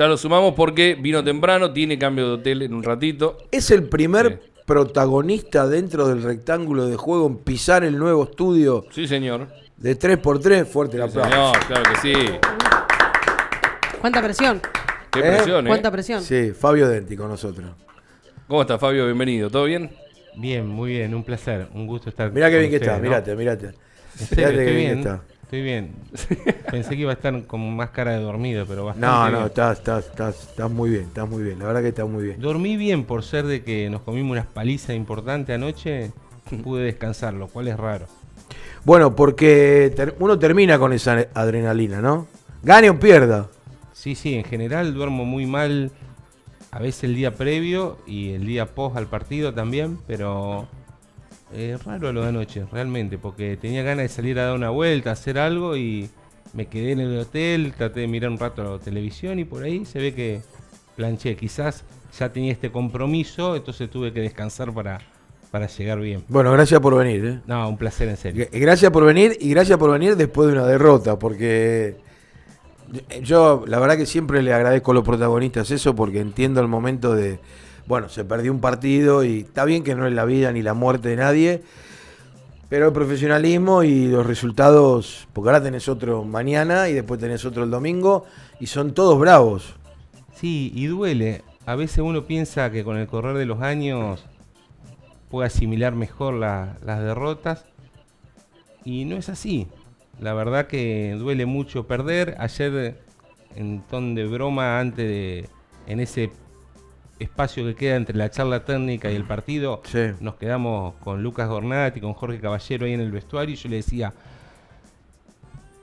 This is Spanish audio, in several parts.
Ya lo sumamos porque vino temprano, tiene cambio de hotel en un ratito. Es el primer protagonista dentro del rectángulo de juego en pisar el nuevo estudio. Sí, señor. De 3x3, fuerte la aplauso. Señor, claro que sí. ¿Cuánta presión? ¿Qué presión, ¿Cuánta presión? Sí, Fabio Demti con nosotros. ¿Cómo estás, Fabio? Bienvenido. ¿Todo bien? Bien, muy bien. Un placer. Un gusto estar con ustedes. Mirá qué bien que estás. ¿No? Mirate. Estoy bien. Pensé que iba a estar con más cara de dormido, pero bastante bien. Estás muy bien, la verdad que estás muy bien. Dormí bien por ser de que nos comimos unas palizas importantes anoche, pude descansar, lo cual es raro. Bueno, porque uno termina con esa adrenalina, ¿no? Gane o pierda. Sí, en general duermo muy mal, a veces el día previo y el día post al partido también, pero... raro lo de anoche, realmente, porque tenía ganas de salir a dar una vuelta, a hacer algo y me quedé en el hotel, traté de mirar un rato la televisión y por ahí se ve que planché. Quizás ya tenía este compromiso, entonces tuve que descansar para llegar bien. Bueno, gracias por venir. No, un placer, en serio. Gracias por venir y gracias por venir después de una derrota, porque yo la verdad que siempre le agradezco a los protagonistas eso porque entiendo el momento de... Bueno, se perdió un partido y está bien que no es la vida ni la muerte de nadie, pero el profesionalismo y los resultados, porque ahora tenés otro mañana y después tenés otro el domingo y son todos bravos. Sí, y duele. A veces uno piensa que con el correr de los años puede asimilar mejor las derrotas y no es así. La verdad que duele mucho perder. Ayer, en ton de broma, en ese espacio que queda entre la charla técnica y el partido, nos quedamos con Lucas Gornati, con Jorge Caballero ahí en el vestuario y yo le decía,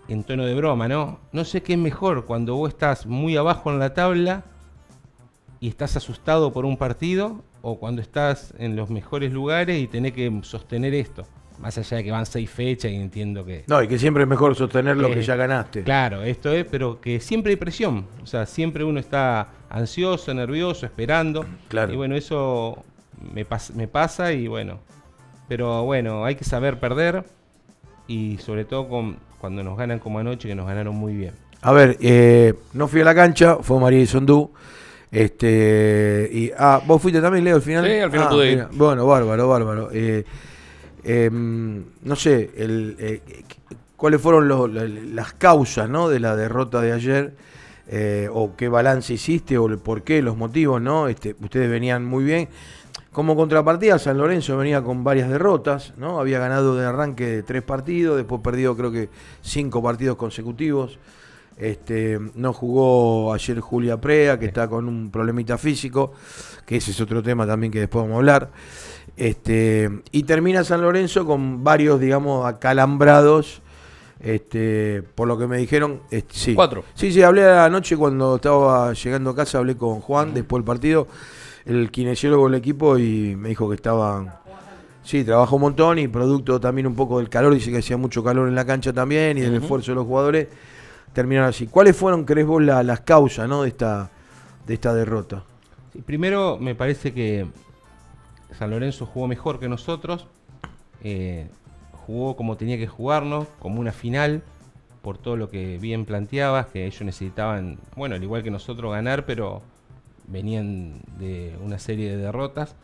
en tono de broma, no sé qué es mejor cuando vos estás muy abajo en la tabla y estás asustado por un partido o cuando estás en los mejores lugares y tenés que sostener esto. Más allá de que van 6 fechas y entiendo que... No, y que siempre es mejor sostener lo que ya ganaste. Claro, esto es, pero que siempre hay presión. O sea, siempre uno está ansioso, nervioso, esperando. Claro. Y bueno, eso me pasa y bueno. Pero bueno, hay que saber perder. Y sobre todo cuando nos ganan como anoche, que nos ganaron muy bien. A ver, no fui a la cancha, fue María Isondú. ¿Vos fuiste también, Leo, al final? Sí, al final pude ir. Bueno, bárbaro. No sé, cuáles fueron las causas, ¿no?, de la derrota de ayer, o qué balance hiciste, o el porqué, los motivos, ¿no? Ustedes venían muy bien. Como contrapartida, San Lorenzo venía con varias derrotas, ¿no? Había ganado de arranque 3 partidos, después perdido creo que 5 partidos consecutivos. No jugó ayer Julia Prea, que está con un problemita físico, que ese es otro tema también que después vamos a hablar. Y termina San Lorenzo con varios, digamos, acalambrados, por lo que me dijeron. Sí. 4. Sí, hablé anoche cuando estaba llegando a casa, hablé con Juan después del partido, el kinesiólogo del equipo, y me dijo que estaban... Sí, trabajó un montón y producto también un poco del calor, dice que hacía mucho calor en la cancha también y del esfuerzo de los jugadores. Terminaron así. ¿Cuáles fueron, crees vos, las causas, ¿no?, de esta derrota? Sí, primero, me parece que San Lorenzo jugó mejor que nosotros. Jugó como tenía que jugarnos, como una final, por todo lo que bien planteabas, que ellos necesitaban, bueno, al igual que nosotros, ganar, pero venían de una serie de derrotas.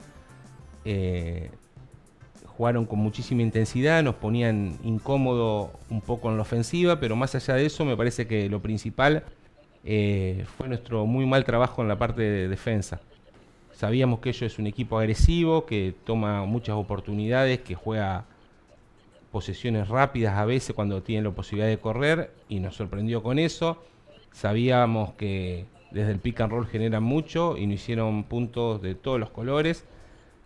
Jugaron con muchísima intensidad, nos ponían incómodo un poco en la ofensiva, pero más allá de eso me parece que lo principal fue nuestro muy mal trabajo en la parte de defensa. Sabíamos que ellos es un equipo agresivo, que toma muchas oportunidades, que juega posesiones rápidas a veces cuando tienen la posibilidad de correr y nos sorprendió con eso. Sabíamos que desde el pick and roll generan mucho y nos hicieron puntos de todos los colores.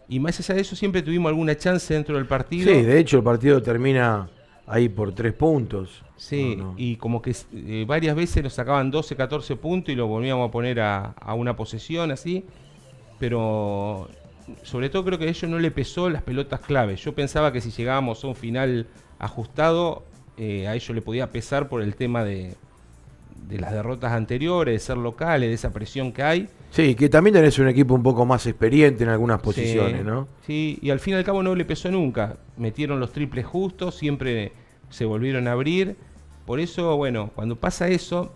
Y más allá de eso siempre tuvimos alguna chance dentro del partido. Sí, de hecho el partido termina ahí por 3 puntos. Sí, y como que varias veces nos sacaban 12, 14 puntos y lo volvíamos a poner a una posesión así. Pero sobre todo creo que a ellos no le pesó las pelotas claves. Yo pensaba que si llegábamos a un final ajustado, a ellos le podía pesar por el tema de las derrotas anteriores, de ser locales, de esa presión que hay. Sí, que también tenés un equipo un poco más experiente en algunas posiciones, ¿no? Sí, y al fin y al cabo no le pesó nunca. Metieron los triples justos, siempre se volvieron a abrir. Por eso, bueno, cuando pasa eso,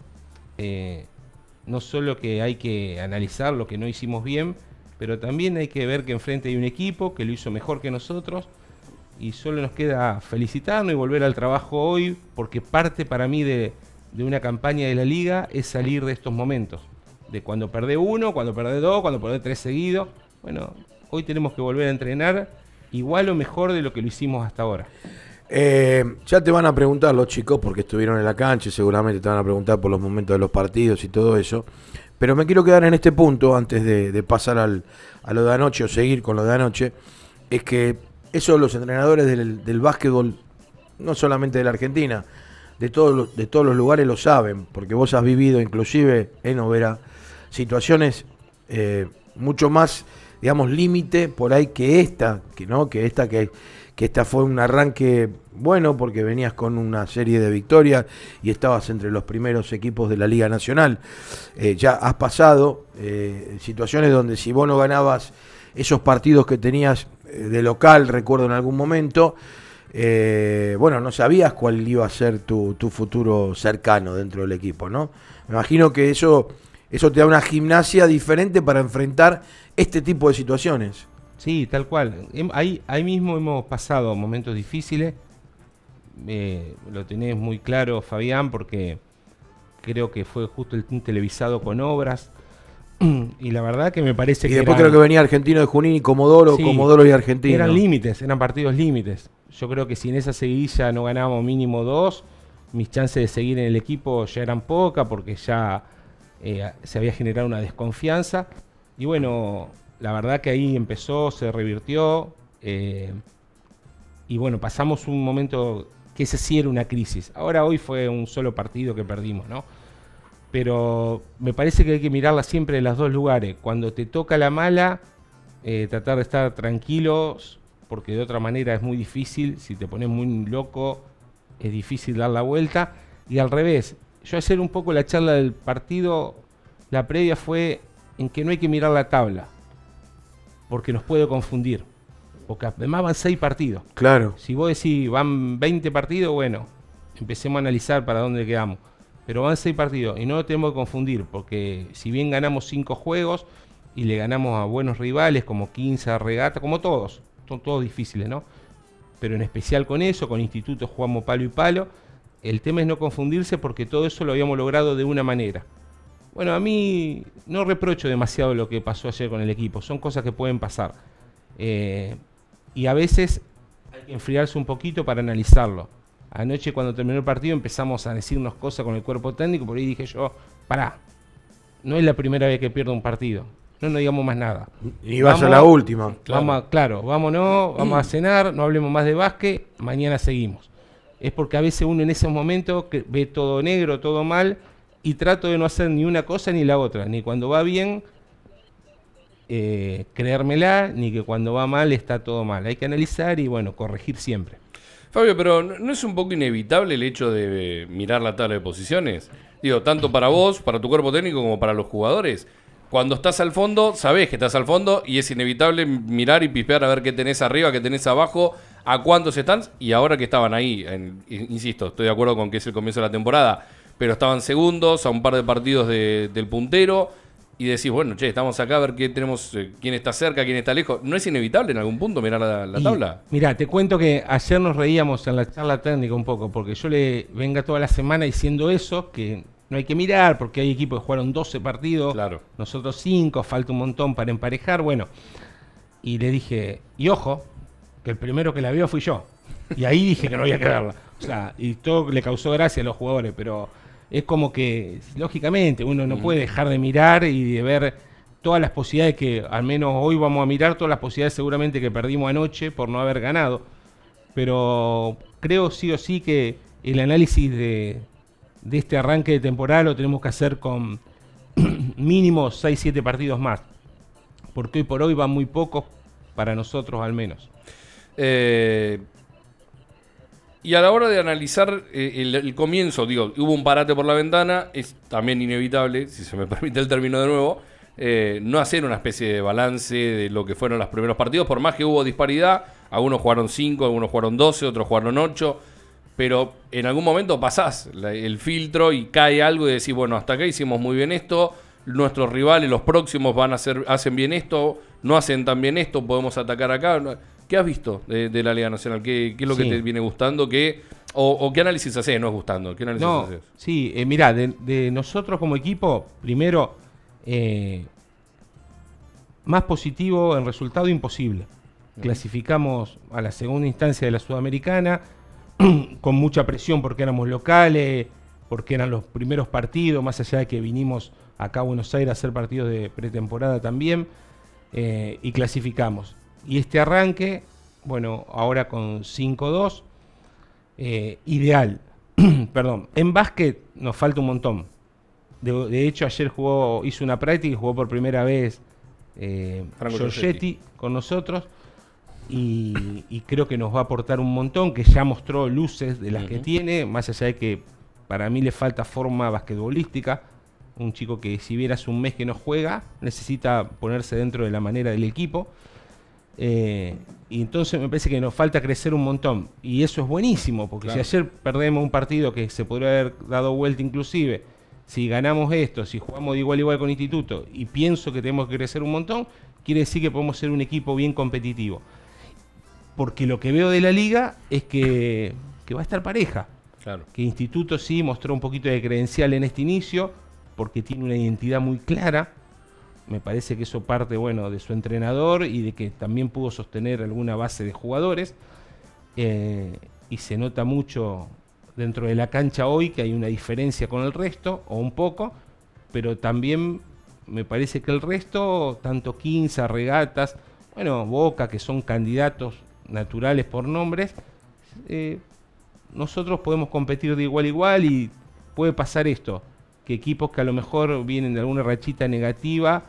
no solo que hay que analizar lo que no hicimos bien, pero también hay que ver que enfrente hay un equipo que lo hizo mejor que nosotros, y solo nos queda felicitarnos y volver al trabajo hoy, porque parte para mí de una campaña de la Liga es salir de estos momentos, de cuando perdés uno, cuando perdés dos, cuando perdés tres seguidos. Bueno, hoy tenemos que volver a entrenar igual o mejor de lo que lo hicimos hasta ahora. Ya te van a preguntar los chicos, porque estuvieron en la cancha, y seguramente te van a preguntar por los momentos de los partidos y todo eso, pero me quiero quedar en este punto antes de pasar a lo de anoche, o seguir con lo de anoche. Es que eso, los entrenadores del básquetbol, no solamente de la Argentina, de todos los lugares, lo saben, porque vos has vivido inclusive en Oberá situaciones mucho más, digamos, límite por ahí que esta, que no, que esta, que esta fue un arranque bueno porque venías con una serie de victorias y estabas entre los primeros equipos de la Liga Nacional. Ya has pasado situaciones donde si vos no ganabas esos partidos que tenías de local, recuerdo en algún momento, bueno, no sabías cuál iba a ser tu futuro cercano dentro del equipo, ¿no? Me imagino que eso te da una gimnasia diferente para enfrentar este tipo de situaciones. Sí, tal cual. Ahí mismo hemos pasado momentos difíciles. Lo tenés muy claro, Fabián, porque creo que fue justo el team televisado con Obras. Y la verdad que me parece que... Y después creo que venía Argentino de Junín y Comodoro, sí, Comodoro y Argentino. Eran límites, eran partidos límites. Yo creo que si en esa seguidilla no ganábamos mínimo dos, mis chances de seguir en el equipo ya eran pocas, porque ya se había generado una desconfianza. Y bueno... La verdad que ahí empezó, se revirtió, y bueno, pasamos un momento que ese sí era una crisis. Ahora hoy fue un solo partido que perdimos, ¿no? Pero me parece que hay que mirarla siempre de los dos lugares. Cuando te toca la mala, tratar de estar tranquilos, porque de otra manera es muy difícil. Si te pones muy loco, es difícil dar la vuelta. Y al revés, yo ayer un poco la charla del partido, la previa fue en que no hay que mirar la tabla, porque nos puede confundir, porque además van 6 partidos. Claro. Si vos decís van 20 partidos, bueno, empecemos a analizar para dónde quedamos. Pero van 6 partidos y no lo tenemos que confundir, porque si bien ganamos 5 juegos y le ganamos a buenos rivales como Quimsa, Regatas, como todos, son todos difíciles, ¿no? Pero en especial con eso, con Instituto jugamos palo y palo. El tema es no confundirse, porque todo eso lo habíamos logrado de una manera. Bueno, a mí no reprocho demasiado lo que pasó ayer con el equipo. Son cosas que pueden pasar. Y a veces hay que enfriarse un poquito para analizarlo. Anoche, cuando terminó el partido, empezamos a decirnos cosas con el cuerpo técnico. Por ahí dije yo, pará, no es la primera vez que pierdo un partido. No digamos más nada. Y vas a la última. Claro, vámonos, vamos a cenar, no hablemos más de básquet, mañana seguimos. Es porque a veces uno en esos momentos ve todo negro, todo mal, y trato de no hacer ni una cosa ni la otra, ni cuando va bien creérmela, ni que cuando va mal está todo mal. Hay que analizar y, bueno, corregir siempre. Fabio, pero ¿no es un poco inevitable el hecho de mirar la tabla de posiciones? Digo, tanto para vos, para tu cuerpo técnico, como para los jugadores. Cuando estás al fondo, sabés que estás al fondo y es inevitable mirar y pispear a ver qué tenés arriba, qué tenés abajo, a cuántos están, y ahora que estaban ahí, insisto, estoy de acuerdo con que es el comienzo de la temporada, pero estaban segundos, a un par de partidos del puntero, y decís, bueno, che, estamos acá, a ver qué tenemos, quién está cerca, quién está lejos. ¿No es inevitable en algún punto mirar la tabla? Mirá, te cuento que ayer nos reíamos en la charla técnica un poco, porque yo le vengo toda la semana diciendo eso, que no hay que mirar, porque hay equipos que jugaron 12 partidos, claro, nosotros 5, falta un montón para emparejar, bueno. Y le dije, y ojo, que el primero que la vio fui yo. Y ahí dije que no había que verla. O sea, y todo le causó gracia a los jugadores, pero... Es como que, lógicamente, uno no puede dejar de mirar y de ver todas las posibilidades que, al menos hoy vamos a mirar, todas las posibilidades seguramente que perdimos anoche por no haber ganado. Pero creo sí o sí que el análisis de este arranque de temporada lo tenemos que hacer con mínimo 6-7 partidos más. Porque hoy por hoy van muy pocos para nosotros, al menos. Y a la hora de analizar el comienzo, digo, hubo un parate por la ventana, es también inevitable, si se me permite el término de nuevo, no hacer una especie de balance de lo que fueron los primeros partidos, por más que hubo disparidad, algunos jugaron 5, algunos jugaron 12, otros jugaron 8, pero en algún momento pasás el filtro y cae algo y decís, bueno, hasta acá hicimos muy bien esto, nuestros rivales, los próximos van a hacer, hacen bien esto, no hacen tan bien esto, podemos atacar acá. ¿Qué has visto de la Liga Nacional? ¿Qué es lo que te viene gustando? ¿O qué análisis haces? No es gustando. ¿Qué análisis haces? Sí, mirá, de nosotros como equipo, primero, más positivo en resultado imposible. Clasificamos a la segunda instancia de la Sudamericana con mucha presión porque éramos locales, porque eran los primeros partidos, más allá de que vinimos acá a Buenos Aires a hacer partidos de pretemporada también, y clasificamos. Y este arranque, bueno, ahora con 5-2, ideal. Perdón, en básquet nos falta un montón. De hecho, ayer hizo una práctica y jugó por primera vez Franco Giorgetti con nosotros. Y creo que nos va a aportar un montón, que ya mostró luces de las que tiene, más allá de que para mí le falta forma basquetbolística. Un chico que si vieras un mes que no juega, necesita ponerse dentro de la manera del equipo. Y entonces me parece que nos falta crecer un montón. Y eso es buenísimo, porque si ayer perdemos un partido que se podría haber dado vuelta inclusive, si ganamos esto, si jugamos de igual a igual con Instituto, y pienso que tenemos que crecer un montón, quiere decir que podemos ser un equipo bien competitivo. Porque lo que veo de la liga es que va a estar pareja. Claro. Que Instituto sí mostró un poquito de credencial en este inicio, porque tiene una identidad muy clara. Me parece que eso parte, bueno, de su entrenador y de que también pudo sostener alguna base de jugadores. Y se nota mucho dentro de la cancha hoy que hay una diferencia con el resto, o un poco, pero también me parece que el resto, tanto Quimsa, Regatas, bueno, Boca, que son candidatos naturales por nombres, nosotros podemos competir de igual a igual y puede pasar esto, que equipos que a lo mejor vienen de alguna rachita negativa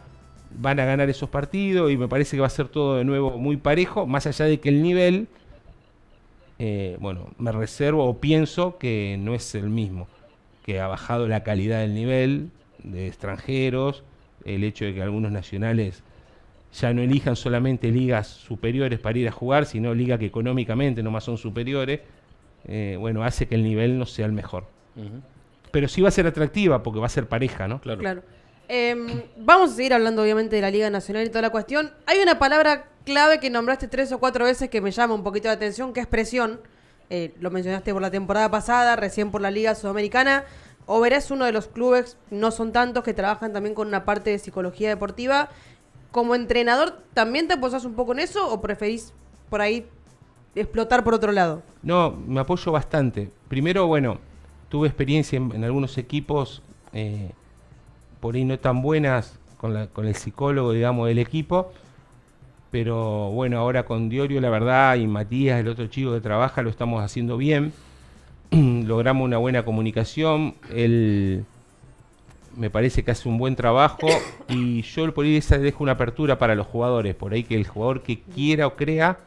van a ganar esos partidos y me parece que va a ser todo de nuevo muy parejo, más allá de que el nivel, bueno, me reservo o pienso que no es el mismo, que ha bajado la calidad del nivel de extranjeros, el hecho de que algunos nacionales ya no elijan solamente ligas superiores para ir a jugar, sino ligas que económicamente nomás son superiores, bueno, hace que el nivel no sea el mejor. Pero sí va a ser atractiva porque va a ser pareja, ¿no? Claro. Vamos a seguir hablando obviamente de la Liga Nacional y toda la cuestión. Hay una palabra clave que nombraste 3 o 4 veces que me llama un poquito la atención, que es presión. Lo mencionaste por la temporada pasada, recién por la Liga Sudamericana. Oberá es uno de los clubes, no son tantos, que trabajan también con una parte de psicología deportiva. ¿Como entrenador también te apoyás un poco en eso o preferís por ahí explotar por otro lado? No, me apoyo bastante. Primero, bueno, tuve experiencia en algunos equipos por ahí no tan buenas con el psicólogo, digamos, del equipo. Pero bueno, ahora con Diorio, la verdad, y Matías, el otro chico que trabaja, lo estamos haciendo bien. Logramos una buena comunicación. Él me parece que hace un buen trabajo y yo por ahí dejo una apertura para los jugadores, por ahí que el jugador que quiera o crea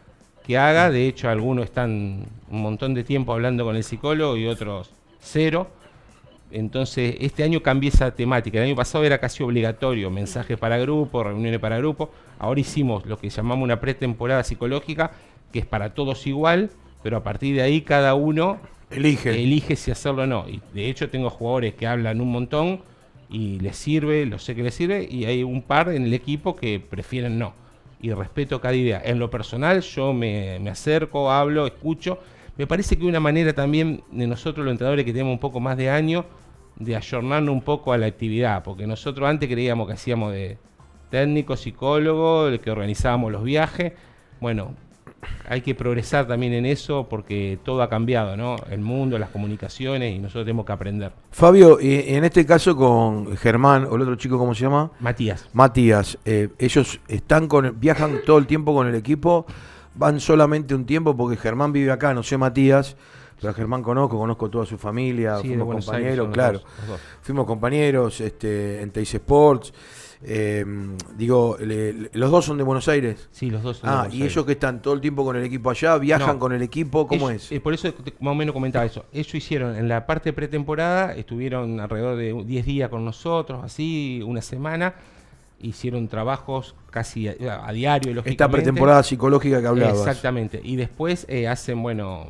que haga. De hecho, algunos están un montón de tiempo hablando con el psicólogo y otros cero. Entonces este año cambié esa temática. El año pasado era casi obligatorio, mensajes para grupo, reuniones para grupo. Ahora hicimos lo que llamamos una pretemporada psicológica, que es para todos igual, pero a partir de ahí cada uno elige si hacerlo o no. Y de hecho tengo jugadores que hablan un montón y les sirve, lo sé que les sirve, y hay un par en el equipo que prefieren no. Y respeto cada idea. En lo personal yo me acerco, hablo, escucho. Me parece que una manera también de nosotros los entrenadores que tenemos un poco más de año, de ayornarnos un poco a la actividad, porque nosotros antes creíamos que hacíamos de técnico, psicólogo, que organizábamos los viajes. Bueno, hay que progresar también en eso porque todo ha cambiado, ¿no? El mundo, las comunicaciones, y nosotros tenemos que aprender. Fabio, en este caso con Germán, o el otro chico, ¿cómo se llama? Matías. Matías, ellos están viajan todo el tiempo con el equipo, van solamente un tiempo porque Germán vive acá, no sé Matías, pero a Germán conozco toda su familia, sí, fuimos compañeros, claro, los dos. Fuimos compañeros en Teis Sports. Digo, ¿los dos son de Buenos Aires? Sí, los dos son de Buenos Aires. ¿Y ellos que están todo el tiempo con el equipo allá? ¿Viajan con el equipo? ¿Cómo es? Por eso más o menos comentaba eso. Ellos hicieron, en la parte pretemporada, estuvieron alrededor de 10 días con nosotros, así, una semana. Hicieron trabajos casi a diario. Esta pretemporada psicológica que hablabas. Exactamente. Y después hacen, bueno,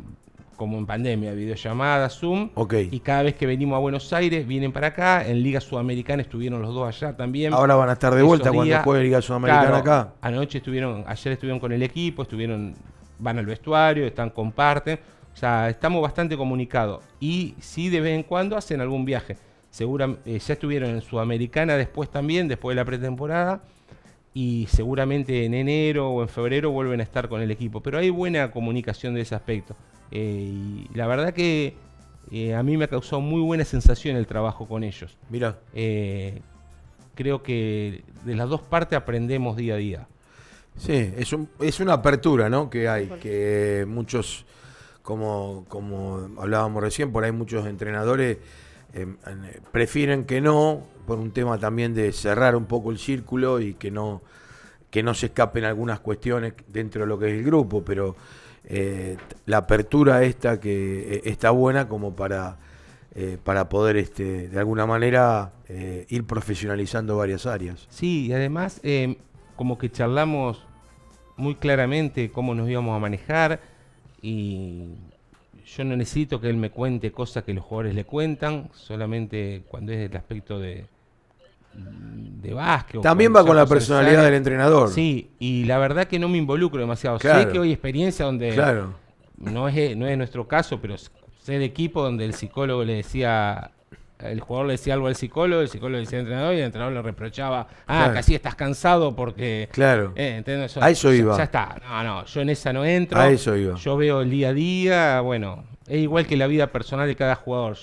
como en pandemia, videollamada, Zoom. Okay. Y cada vez que venimos a Buenos Aires, vienen para acá. En Liga Sudamericana estuvieron los dos allá también. Ahora van a estar de vuelta cuando juegue Liga Sudamericana acá. Anoche estuvieron, ayer estuvieron con el equipo, estuvieron, van al vestuario, están, comparten. O sea, estamos bastante comunicados. Y sí, de vez en cuando hacen algún viaje. Seguramente, ya estuvieron en Sudamericana después también, después de la pretemporada. Y seguramente en enero o en febrero vuelven a estar con el equipo. Pero hay buena comunicación de ese aspecto. Y la verdad que a mí me ha causado muy buena sensación el trabajo con ellos. Mirá. Creo que de las dos partes aprendemos día a día. Sí, es una apertura, ¿no? Que hay, que muchos, como hablábamos recién, por ahí muchos entrenadores prefieren que no, por un tema también de cerrar un poco el círculo y que no se escapen algunas cuestiones dentro de lo que es el grupo, pero la apertura esta que está buena como para poder de alguna manera ir profesionalizando varias áreas. Sí, y además como que charlamos muy claramente cómo nos íbamos a manejar, y yo no necesito que él me cuente cosas que los jugadores le cuentan, solamente cuando es el aspecto de básquet. También va con la personalidad del entrenador. Sí, y la verdad que no me involucro demasiado. Claro. Sé que hay experiencia donde, claro, no es nuestro caso, pero sé de equipo donde el psicólogo le decía, el jugador le decía algo al psicólogo, el psicólogo le decía al entrenador y el entrenador le reprochaba, claro, que así estás cansado porque... Claro, eso, a eso iba. Ya está, no, yo en esa no entro. A eso iba. Yo veo el día a día, bueno, es igual que la vida personal de cada jugador.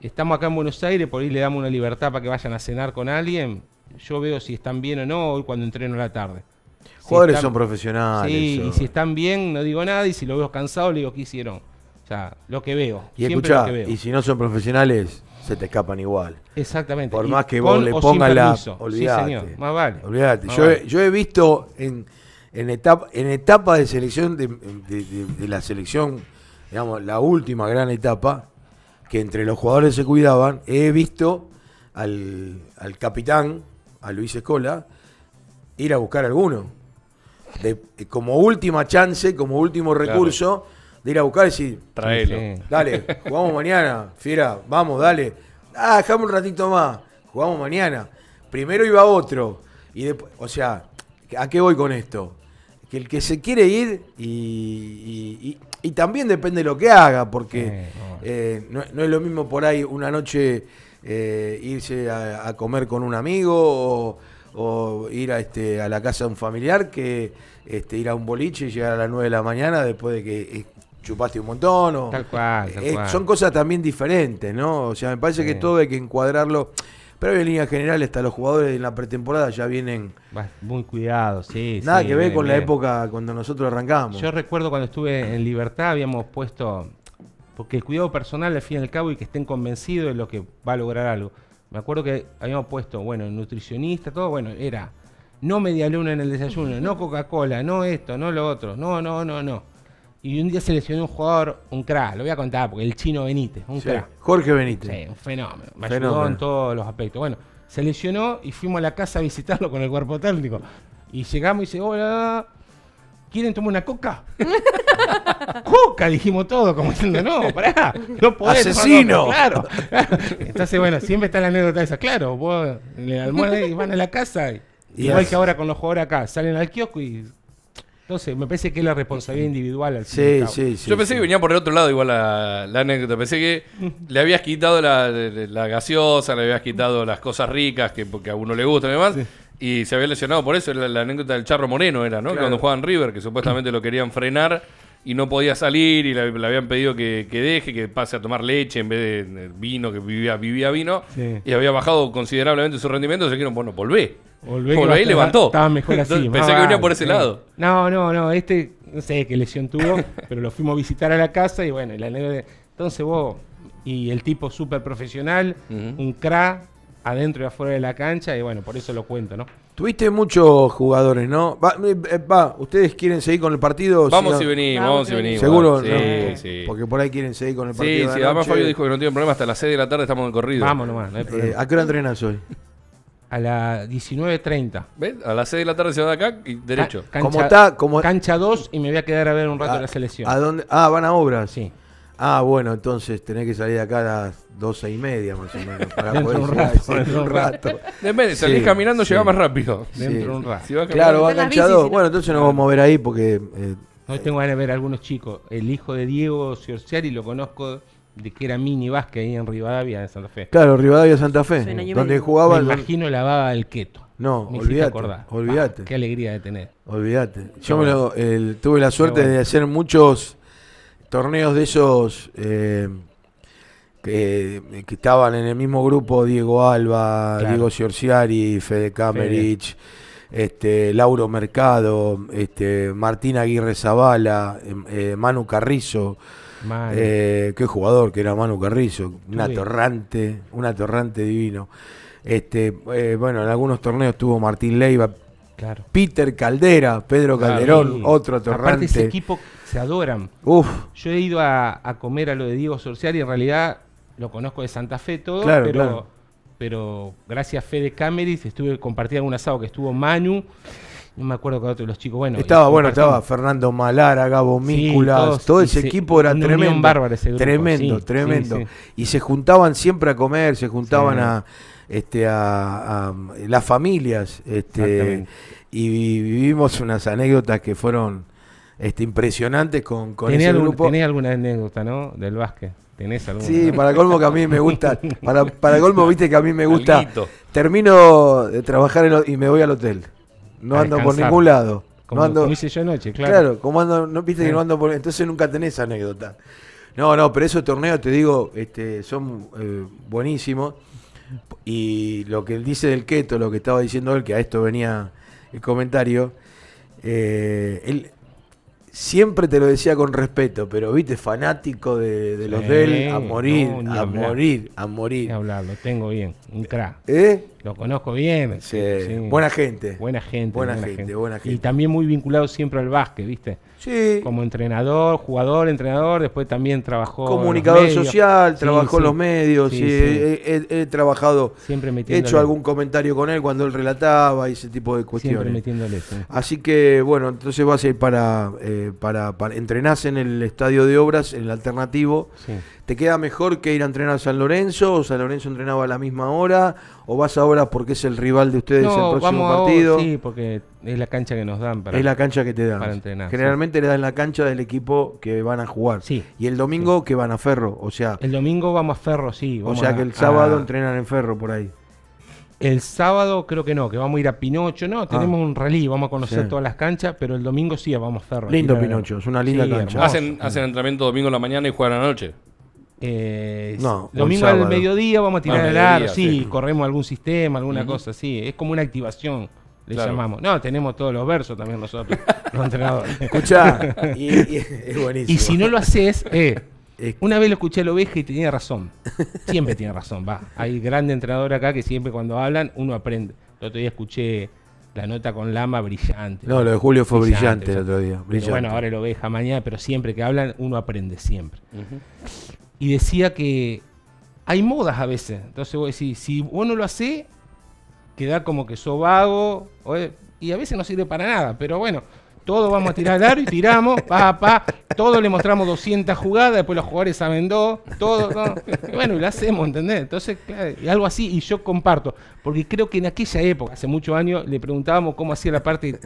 Estamos acá en Buenos Aires, por ahí le damos una libertad para que vayan a cenar con alguien. Yo veo si están bien o no hoy cuando entreno a la tarde. Jugadores son profesionales. Sí, y si están bien no digo nada, y si lo veo cansado le digo qué hicieron. O sea, lo que veo. Y escuchá, y si no son profesionales, se te escapan igual. Exactamente. Por más que vos le pongas la... Olvidate. Sí, señor. Más vale. Olvidate. Yo he visto en etapa de selección, de la selección, digamos, la última gran etapa, que entre los jugadores se cuidaban, he visto al capitán, a Luis Escola, ir a buscar alguno. Como última chance, como último recurso... Claro. De ir a buscar y decir, traelo. Dale, jugamos mañana, fiera, vamos, dale. Dejame un ratito más, jugamos mañana. Primero iba otro. Y después, o sea, ¿a qué voy con esto? Que el que se quiere ir, y también depende de lo que haga, porque no es lo mismo por ahí una noche irse a comer con un amigo o ir a la casa de un familiar que ir a un boliche y llegar a las 9 de la mañana después de que... chupaste un montón, o tal cual. Son cosas también diferentes, ¿no? O sea, me parece que todo hay que encuadrarlo, pero en línea general hasta los jugadores en la pretemporada ya vienen muy cuidados, sí. Nada que ver con la época cuando nosotros arrancamos. Yo recuerdo cuando estuve en Libertad habíamos puesto, porque el cuidado personal al fin y al cabo y que estén convencidos de lo que va a lograr algo. Me acuerdo que habíamos puesto, bueno, nutricionista, todo, bueno, era no media luna en el desayuno, no Coca-Cola, no esto, no lo otro, no. Y un día se lesionó un jugador, un crack, lo voy a contar, porque el chino Benítez, un crack. Jorge Benítez. Sí, un fenómeno. Me ayudó en todos los aspectos. Bueno, se lesionó y fuimos a la casa a visitarlo con el cuerpo técnico. Y llegamos y dice, hola, ¿quieren tomar una coca? ¡Coca! Dijimos todo, como diciendo, no, pará, no podés. ¡Asesino! Claro. Entonces, bueno, siempre está la anécdota esa. Claro, vos en el almuerzo y van a la casa, igual que ahora con los jugadores acá, salen al kiosco y... Entonces, me parece que es la responsabilidad individual al final. Sí. Yo pensé que venía por el otro lado igual la anécdota. Pensé que le habías quitado la gaseosa, le habías quitado las cosas ricas que a uno le gustan y demás. Sí. Y se había lesionado por eso. La anécdota del Charro Moreno era, ¿no? Claro. Cuando jugaban River, que supuestamente lo querían frenar y no podía salir y le habían pedido que deje, que pase a tomar leche en vez de vino, que vivía vino. Sí. Y había bajado considerablemente su rendimiento. Se dijeron, bueno, volvé. Por ahí levantó. Estaba mejor así. Entonces, pensé que venía por ese lado. No, no sé qué lesión tuvo, pero lo fuimos a visitar a la casa y bueno, entonces vos, y el tipo súper profesional, un crack adentro y afuera de la cancha, y bueno, por eso lo cuento, ¿no? Tuviste muchos jugadores, ¿no? ¿Ustedes quieren seguir con el partido? Vamos y venimos, ¿Seguro? Sí, ¿no? Sí. Porque por ahí quieren seguir con el partido. Sí, además Fabio dijo que no tiene problema, hasta las 6 de la tarde estamos en corrido. Vamos nomás, no hay problema. ¿A qué hora entrenás hoy? a las 19:30. ¿Ves? A las 6 de la tarde se va de acá y derecho. Como cancha 2 y me voy a quedar a ver un rato de la selección. ¿A dónde? Ah, van a Obras. Sí. Ah, bueno, entonces tenés que salir de acá a las 12:30 más o menos. Para poder un rato. En vez de salir caminando, llegás más rápido. Dentro de un rato. Si vas claro, va cancha 2. Bueno, entonces nos vamos a ver ahí porque... no tengo ganas de ver a algunos chicos. El hijo de Diego Sciarciari lo conozco de que era mini básquet ahí en Rivadavia, en Santa Fe. Claro, Rivadavia, Santa Fe, donde jugaba. Me imagino la baba del Keto. No, olvídate. Qué alegría de tener. Olvídate. Yo tuve la suerte de hacer muchos torneos de esos que estaban en el mismo grupo: Diego Alba, Diego Sciorciari, Fede Camerich, Lauro Mercado, Martín Aguirre Zavala, Manu Carrizo. Qué jugador que era Manu Carrizo, un atorrante divino. Bueno, en algunos torneos tuvo Martín Leiva, Peter Caldera, Pedro Calderón, otro atorrante. Aparte ese equipo se adoran. Uf. Yo he ido a comer a lo de Diego Sciarciari, en realidad lo conozco de Santa Fe todo, pero gracias a Fede Camerich estuve compartiendo algún asado que estuvo Manu. No me acuerdo que otro de los chicos. Estaba Fernando Malara, Gabo Mículas, todo ese equipo era tremendo. Bárbaro ese grupo. Tremendo. Sí. Y se juntaban siempre a comer, se juntaban a las familias. Y vivimos unas anécdotas que fueron impresionantes con ese grupo. ¿Tenés alguna anécdota, no? Del básquet. ¿Tenés alguna? Sí, para colmo que a mí me gusta. Para colmo, viste que a mí me gusta. Alguito. Termino de trabajar y me voy al hotel. No ando por ningún lado. Como hice yo anoche, como ando, viste que no ando por... Entonces nunca tenés anécdota. No, pero esos torneos, te digo, son buenísimos. Y lo que él dice del Keto, lo que estaba diciendo él, que a esto venía el comentario, él siempre te lo decía con respeto, pero viste, fanático de los de él, a morir. Hablar, lo tengo bien, un crack. Lo conozco bien. Sí. Sí. Buena gente. Y también muy vinculado siempre al básquet, ¿viste? Sí. Como entrenador, jugador, entrenador, después también trabajó. Comunicador social, trabajó en los medios. Sí, He trabajado, siempre metiéndole. He hecho algún comentario con él cuando él relataba y ese tipo de cuestiones. Siempre metiéndole. Sí. Así que, bueno, entonces vas a ir para entrenarse en el estadio de Obras, en el alternativo. Sí. ¿Te queda mejor que ir a entrenar a San Lorenzo? ¿O San Lorenzo entrenaba a la misma hora? ¿O vas a Obras porque es el rival de ustedes el próximo partido? Sí, porque es la cancha que nos dan. Es la cancha que te dan. Para entrenar. Generalmente le dan la cancha del equipo que van a jugar. Sí. Y el domingo que van a Ferro, o sea... El domingo vamos a Ferro, sí. O sea que el sábado entrenan en Ferro por ahí. El sábado creo que no, que vamos a ir a Pinocho. No, tenemos un rally, vamos a conocer todas las canchas, pero el domingo sí vamos a Ferro. Lindo Pinocho, es una linda cancha. ¿Hacen entrenamiento domingo en la mañana y juegan a la noche? No, domingo al mediodía vamos a tirar el aro, corremos algún sistema, alguna cosa así, es como una activación, le llamamos. No, tenemos todos los versos también nosotros, los entrenadores. Escuchá, y es buenísimo. Y si no lo haces, una vez lo escuché a la oveja y tenía razón, siempre tiene razón, va. Hay grandes entrenadores acá que siempre cuando hablan uno aprende. El otro día escuché la nota con Lama, brillante. No, lo de Julio fue brillante el otro día. Brillante. Bueno, ahora la oveja mañana, pero siempre que hablan uno aprende siempre. Y decía que hay modas a veces. Entonces vos decís, si vos no lo hacés, queda como que sos vago. Y a veces no sirve para nada. Pero bueno, todos vamos a tirar al aro y tiramos. Todos le mostramos 200 jugadas. Después los jugadores saben dos. Bueno, y lo hacemos, ¿entendés? Entonces, claro, y algo así. Y yo comparto. Porque creo que en aquella época, hace muchos años, le preguntábamos cómo hacía la parte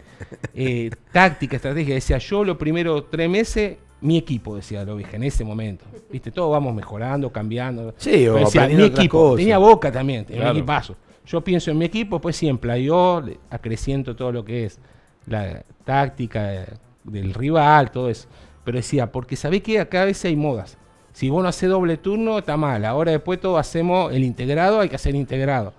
táctica, estratégica. Decía, yo los primeros 3 meses... Mi equipo, decía la oveja, en ese momento. Viste, todos vamos mejorando, cambiando. Sí, o sea, mi equipo. Cosas. Tenía Boca también, tenía un equipazo. Yo pienso en mi equipo, pues siempre yo acreciento todo lo que es la táctica del rival, todo eso. Pero decía, porque sabés que acá a veces hay modas. Si vos no hacés doble turno, está mal. Ahora después todos hacemos el integrado, hay que hacer integrado.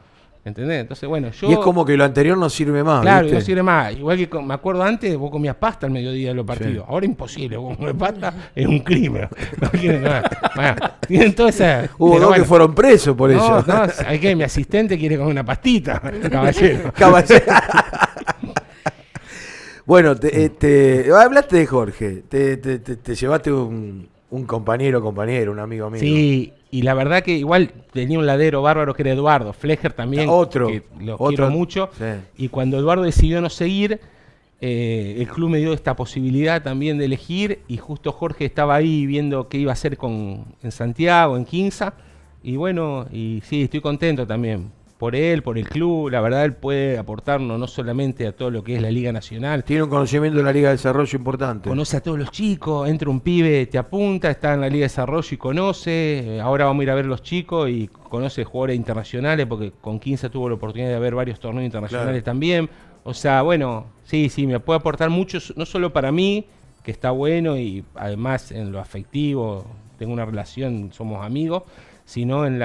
¿Entendés? Entonces, bueno, yo... Y es como que lo anterior no sirve más. Claro, ¿viste? No sirve más. Igual que me acuerdo antes, vos comías pasta al mediodía de los partidos. Ahora imposible, vos comés pasta es un crimen. No quieren nada. Tienen toda esa... Hubo dos que fueron presos por eso. Hay que mi asistente quiere comer una pastita, caballero. Bueno, hablaste de Jorge. Te llevaste un compañero, un amigo mío. Sí, Y la verdad que igual tenía un ladero bárbaro que era Eduardo. Flecher también, que lo quiero mucho. Sí. Y cuando Eduardo decidió no seguir, el club me dio esta posibilidad también de elegir. Y justo Jorge estaba ahí viendo qué iba a hacer en Santiago, en Quimsa. Y bueno, y sí, estoy contento también. Por él, por el club, la verdad él puede aportarnos no solamente a todo lo que es la Liga Nacional. Tiene un conocimiento de la Liga de Desarrollo importante. Conoce a todos los chicos, entra un pibe, te apunta, está en la Liga de Desarrollo y conoce. Ahora vamos a ir a ver los chicos y conoce jugadores internacionales, porque con 15 tuvo la oportunidad de ver varios torneos internacionales también. O sea, bueno, sí, me puede aportar mucho, no solo para mí, que está bueno, y además en lo afectivo, tengo una relación, somos amigos, sino en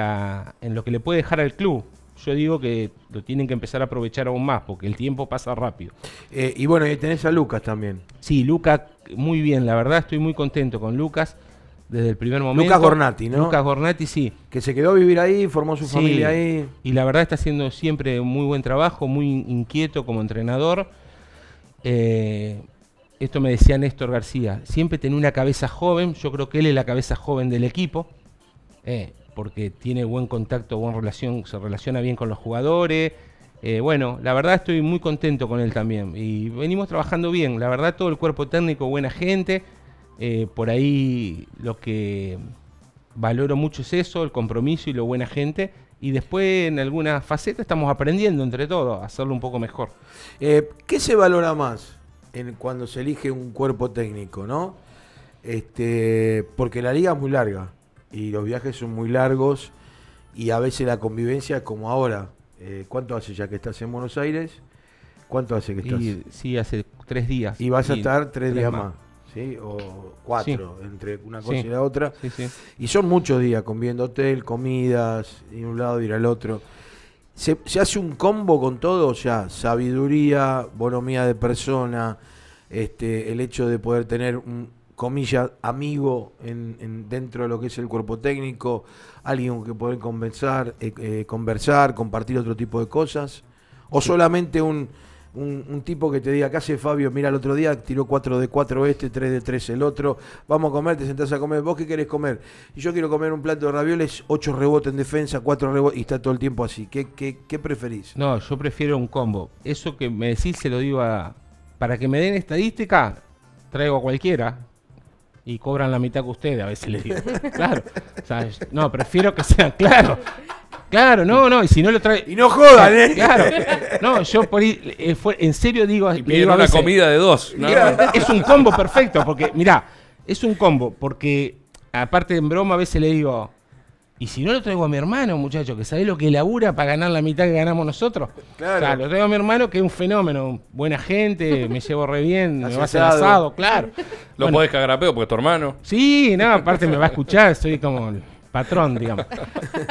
lo que le puede dejar al club. Yo digo que lo tienen que empezar a aprovechar aún más, porque el tiempo pasa rápido. Y bueno, y tenés a Lucas también. Sí, Lucas, muy bien, la verdad estoy muy contento con Lucas desde el primer momento. Lucas Gornati, ¿no? Lucas Gornati, sí. Que se quedó a vivir ahí, formó su familia ahí. Y la verdad está haciendo siempre un muy buen trabajo, muy inquieto como entrenador. Esto me decía Néstor García, siempre tiene una cabeza joven, yo creo que él es la cabeza joven del equipo. Porque tiene buen contacto, buena relación, se relaciona bien con los jugadores. Bueno, la verdad estoy muy contento con él también. Y venimos trabajando bien, la verdad todo el cuerpo técnico, buena gente. Por ahí lo que valoro mucho es eso, el compromiso y lo buena gente. Y después en alguna faceta estamos aprendiendo entre todos a hacerlo un poco mejor. ¿Qué se valora más cuando se elige un cuerpo técnico, no? Porque la liga es muy larga. Y los viajes son muy largos y a veces la convivencia es como ahora. ¿Cuánto hace ya que estás en Buenos Aires? ¿Cuánto hace que estás? Sí, hace 3 días. Y vas a estar 3 días más, ¿sí? O 4, sí, entre una cosa y la otra. Sí. Y son muchos días, comiendo hotel, comidas, ir a un lado, ir al otro. ¿Se hace un combo con todo? O sea, sabiduría, bonomía de persona, el hecho de poder tener un... comillas, amigo dentro de lo que es el cuerpo técnico, alguien que puede conversar, compartir otro tipo de cosas, o solamente un tipo que te diga, ¿qué hace Fabio? Mira, el otro día tiró 4 de 4 este, 3 de 3 el otro, vamos a comer, te sentás a comer, ¿vos qué querés comer? Y yo quiero comer un plato de ravioles, 8 rebotes en defensa, 4 rebotes, y está todo el tiempo así. ¿Qué preferís? No, yo prefiero un combo. Eso que me decís se lo digo para que me den estadística, traigo a cualquiera. Y cobran la mitad que ustedes, a veces les digo. Claro. O sea, no, prefiero que sean claros. Claro, no. Y si no lo trae. Y no jodan, ¿eh? Claro. No, yo por ahí. En serio digo. Y pidieron una comida de 2. ¿No? Es un combo perfecto, porque, mirá, es un combo, porque aparte en broma a veces le digo. Y si no lo traigo a mi hermano, muchacho, que sabés lo que labura para ganar la mitad que ganamos nosotros. Claro. O sea, lo traigo a mi hermano, que es un fenómeno. Buena gente, me llevo re bien, me va a hacer asado, claro. Lo podés cagar a pedo porque es tu hermano. Sí, no, aparte me va a escuchar, soy como el patrón, digamos.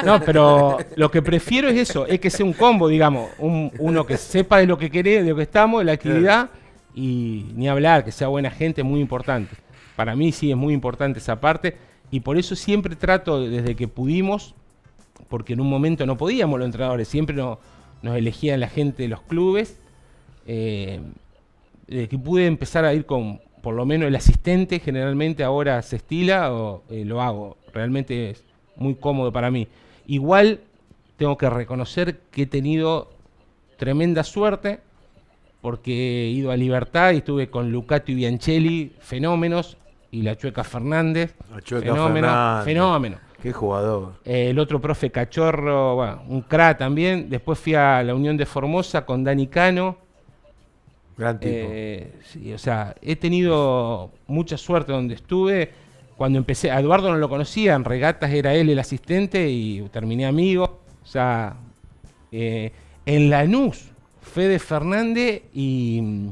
No, pero lo que prefiero es eso, es que sea un combo, digamos. Uno que sepa de lo que querés, de lo que estamos, de la actividad, y ni hablar, que sea buena gente, muy importante. Para mí sí es muy importante esa parte. Y por eso siempre trato, desde que pudimos, porque en un momento no podíamos los entrenadores, siempre nos elegían la gente de los clubes, desde que pude empezar a ir con, por lo menos el asistente, generalmente ahora se estila, o lo hago, realmente es muy cómodo para mí. Igual tengo que reconocer que he tenido tremenda suerte, porque he ido a Libertad y estuve con Lucato y Bianchelli, fenómenos, y la Chueca Fernández, fenómeno. Qué jugador. El otro profe Cachorro, bueno, un cra también. Después fui a la Unión de Formosa con Dani Cano. Gran tipo. Sí, o sea, he tenido mucha suerte donde estuve. Cuando empecé, a Eduardo no lo conocía, en Regatas era él el asistente y terminé amigo. O sea, en Lanús, Fede Fernández y...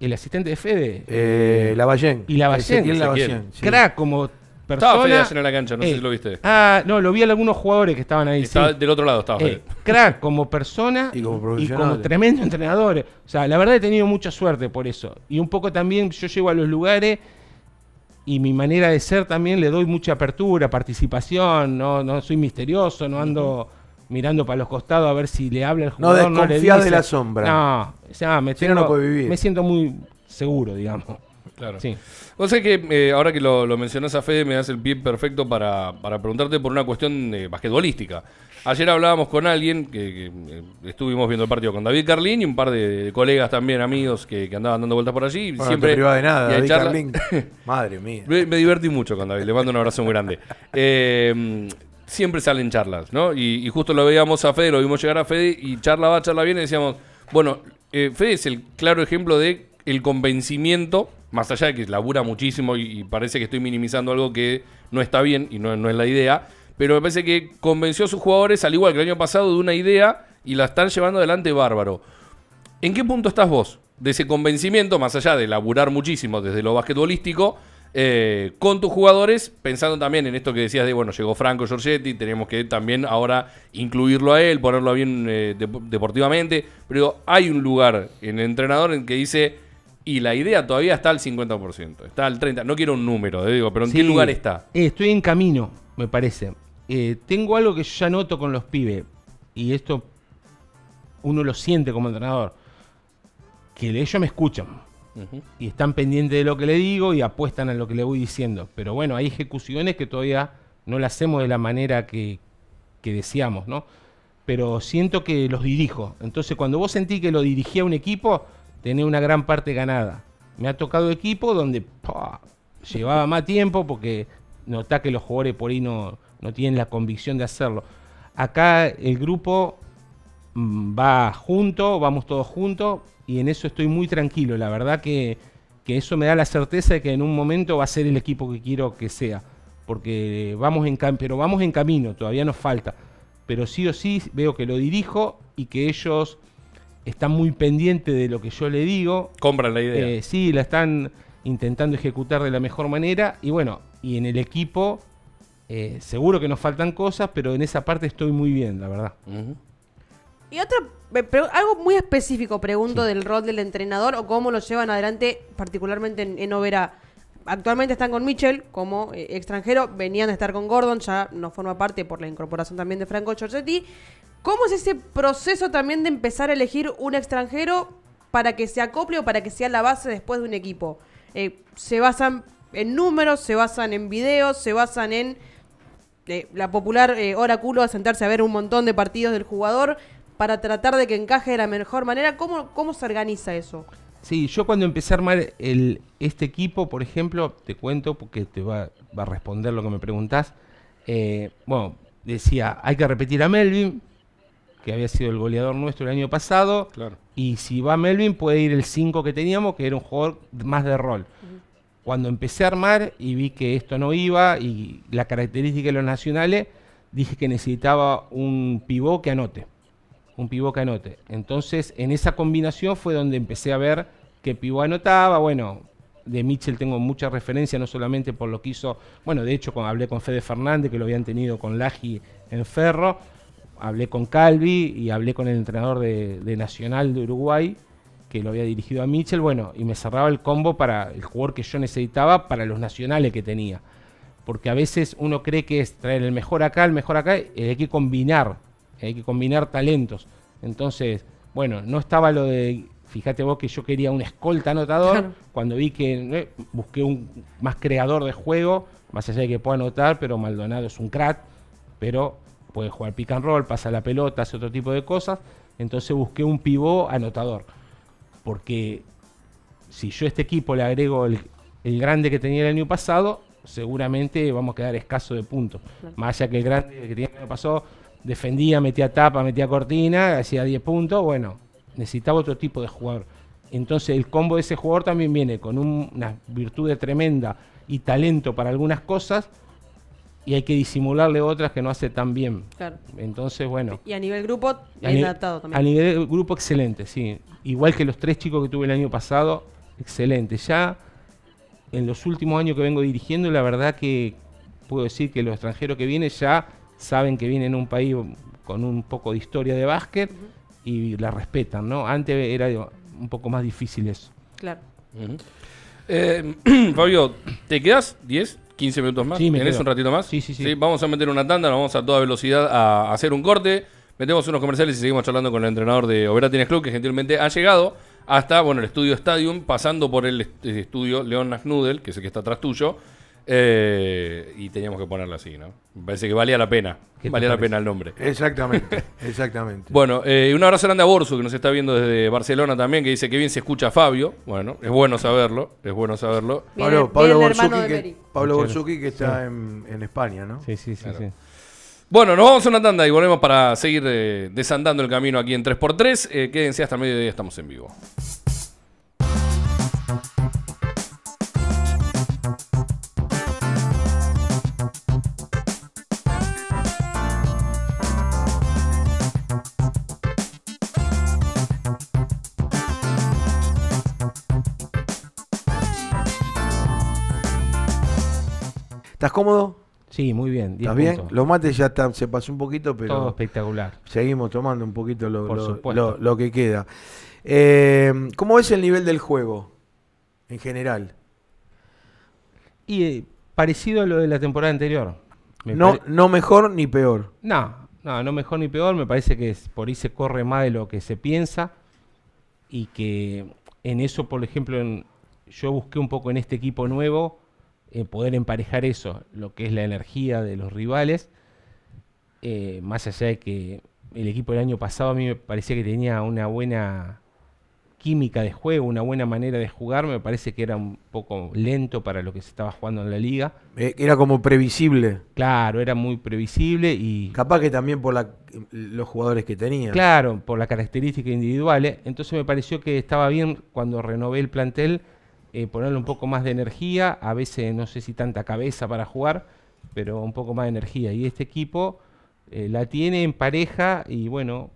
el asistente de Fede. Lavallén. Y Lavallén. Crack como persona. Estaba Fede haciendo la cancha, no sé si lo viste. Ah, no, lo vi a algunos jugadores que estaban ahí. Del otro lado estaba Fede. Crack como persona y como tremendo entrenador. O sea, la verdad he tenido mucha suerte por eso. Y un poco también yo llego a los lugares y mi manera de ser también le doy mucha apertura, participación, no soy misterioso, no ando... mirando para los costados a ver si le habla el jugador. No desconfías de la sombra. No, o sea, me siento muy seguro, digamos. Claro. Sí. O sea que ahora que lo mencionás a Fede, me das el pie perfecto para preguntarte por una cuestión basquetbolística. Ayer hablábamos con alguien, que estuvimos viendo el partido con David Carlín y un par de colegas también, amigos, que andaban dando vueltas por allí. Bueno, siempre no te privaba de nada, David Carlín. Madre mía. Me divertí mucho con David, le mando un abrazo muy grande. Siempre salen charlas, ¿no? Y justo lo veíamos a Fede, lo vimos llegar a Fede y charla viene y decíamos, bueno, Fede es el claro ejemplo de el convencimiento, más allá de que labura muchísimo y parece que estoy minimizando algo que no está bien y no es la idea, pero me parece que convenció a sus jugadores, al igual que el año pasado, de una idea y la están llevando adelante bárbaro. ¿En qué punto estás vos de ese convencimiento, más allá de laburar muchísimo desde lo basquetbolístico, con tus jugadores, pensando también en esto que decías de, bueno, llegó Franco Giorgetti, tenemos que también ahora incluirlo a él, ponerlo bien deportivamente, pero hay un lugar en el entrenador en que dice, y la idea todavía está al 50%, está al 30%, no quiero un número, digo, pero ¿en qué lugar está? Estoy en camino, me parece. Tengo algo que yo ya noto con los pibes, y esto uno lo siente como entrenador, que ellos me escuchan. Uh-huh. Y están pendientes de lo que le digo y apuestan a lo que le voy diciendo. Pero bueno, hay ejecuciones que todavía no las hacemos de la manera que deseamos, ¿no? Pero siento que los dirijo. Entonces, cuando vos sentís que lo dirigí a un equipo, tenés una gran parte ganada. Me ha tocado equipo donde llevaba más tiempo porque notá que los jugadores por ahí no tienen la convicción de hacerlo. Acá el grupo va junto, vamos todos juntos. Y en eso estoy muy tranquilo. La verdad que eso me da la certeza de que en un momento va a ser el equipo que quiero que sea. Porque vamos en camino, todavía nos falta. Pero sí o sí veo que lo dirijo y que ellos están muy pendientes de lo que yo le digo. Compran la idea. Sí, la están intentando ejecutar de la mejor manera. Y bueno, y en el equipo seguro que nos faltan cosas, pero en esa parte estoy muy bien, la verdad. Uh-huh. Y algo muy específico pregunto del rol del entrenador o cómo lo llevan adelante, particularmente en Oberá. Actualmente están con Mitchell como extranjero, venían a estar con Gordon, ya no forma parte por la incorporación también de Franco Giorgetti. ¿Cómo es ese proceso también de empezar a elegir un extranjero para que se acople o para que sea la base después de un equipo? ¿Se basan en números, se basan en videos, se basan en la popular oráculo a sentarse a ver un montón de partidos del jugador para tratar de que encaje de la mejor manera? ¿Cómo se organiza eso? Sí, yo cuando empecé a armar este equipo, por ejemplo, te cuento porque te va a responder lo que me preguntás. Bueno, decía, hay que repetir a Melvin, que había sido el goleador nuestro el año pasado. Claro. Y si va Melvin puede ir el 5 que teníamos, que era un jugador más de rol. Uh-huh. Cuando empecé a armar y vi que esto no iba y la característica de los nacionales, dije que necesitaba un pivot que anote. Entonces, en esa combinación fue donde empecé a ver que pivot anotaba. Bueno, de Mitchell tengo mucha referencia, no solamente por lo que hizo. Bueno, de hecho, hablé con Fede Fernández, que lo habían tenido con Laji en Ferro. Hablé con Calvi y hablé con el entrenador de Nacional de Uruguay, que lo había dirigido a Mitchell. Bueno, y me cerraba el combo para el jugador que yo necesitaba para los nacionales que tenía. Porque a veces uno cree que es traer el mejor acá, hay que combinar. Talentos. Entonces, bueno, no estaba lo de, fíjate vos que yo quería un escolta anotador, claro. Cuando vi que busqué un más creador de juego, más allá de que pueda anotar, pero Maldonado es un crack, pero puede jugar pick and roll, pasa la pelota, hace otro tipo de cosas. Entonces busqué un pivot anotador, porque si yo a este equipo le agrego el grande que tenía el año pasado, seguramente vamos a quedar escaso de puntos. Claro. Más allá que el grande que tenía el año pasado defendía, metía tapa, metía cortina, hacía 10 puntos, bueno, necesitaba otro tipo de jugador. Entonces el combo de ese jugador también viene con una virtud tremenda y talento para algunas cosas y hay que disimularle otras que no hace tan bien. Claro. Entonces, bueno. Y a nivel grupo, bien adaptado también. A nivel grupo, excelente, sí. Igual que los 3 chicos que tuve el año pasado, excelente. Ya en los últimos años que vengo dirigiendo, la verdad que puedo decir que los extranjeros que vienen ya saben que vienen a un país con un poco de historia de básquet. Uh-huh. Y la respetan, ¿no? Antes era un poco más difícil eso. Claro. Uh-huh. Fabio, ¿te quedás 10, 15 minutos más? Sí, ¿Tenés un ratito más? Sí. Vamos a meter una tanda, nos vamos a toda velocidad a hacer un corte. Metemos unos comerciales y seguimos charlando con el entrenador de Oberá Tenis Club, que gentilmente ha llegado hasta, bueno, el Estudio Stadium, pasando por el Estudio León Naznudel, que es el que está atrás tuyo, y teníamos que ponerla así, ¿no? Me parece que valía la pena. Valía la pena el nombre. Exactamente, exactamente. Bueno, un abrazo grande a Borsu, que nos está viendo desde Barcelona también, que dice que bien se escucha a Fabio. Bueno, es bueno saberlo, es bueno saberlo. Bien, Pablo Borsuki, que está en España, ¿no? Sí, sí, sí, claro. Sí. Bueno, nos vamos a una tanda y volvemos para seguir desandando el camino aquí en 3x3. Quédense hasta el mediodía, estamos en vivo. ¿Estás cómodo? Sí, muy bien. ¿Estás bien? Los mates ya están, se pasó un poquito, pero... Todo espectacular. Seguimos tomando un poquito lo que queda. ¿Cómo ves el nivel del juego en general? Y parecido a lo de la temporada anterior. No mejor ni peor. No mejor ni peor. Me parece que por ahí se corre más de lo que se piensa y que en eso, por ejemplo, yo busqué un poco en este equipo nuevo... poder emparejar eso, lo que es la energía de los rivales, más allá de que el equipo del año pasado a mí me parecía que tenía una buena química de juego, una buena manera de jugar, me parece que era un poco lento para lo que se estaba jugando en la liga. Era como previsible. Claro, era muy previsible y... Capaz que también por los jugadores que tenía. Claro, por las características individuales. Entonces me pareció que estaba bien cuando renové el plantel, ponerle un poco más de energía, a veces no sé si tanta cabeza para jugar, pero un poco más de energía. Y este equipo la tiene en pareja y bueno,